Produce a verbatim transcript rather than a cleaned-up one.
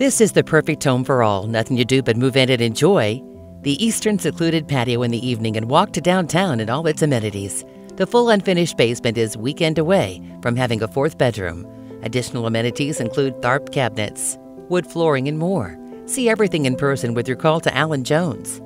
This is the perfect home for all. Nothing to do but move in and enjoy the eastern secluded patio in the evening and walk to downtown and all its amenities. The full unfinished basement is weekend away from having a fourth bedroom. Additional amenities include Tharp cabinets, wood flooring, and more. See everything in person with your call to Alan Jones.